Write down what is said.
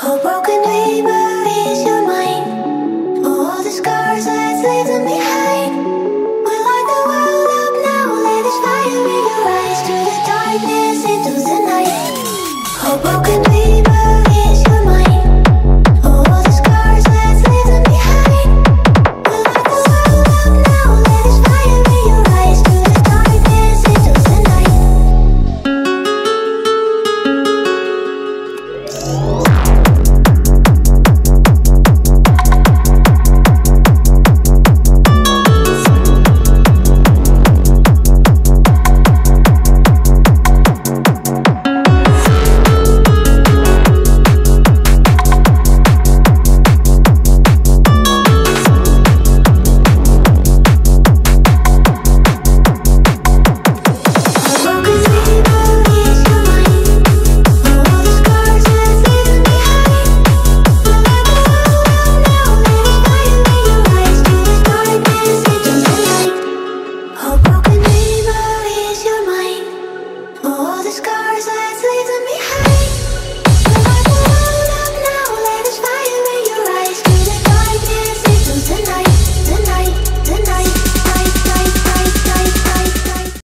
Oh, broken dreamer, is your mind? Oh, all the scars that leave them behind.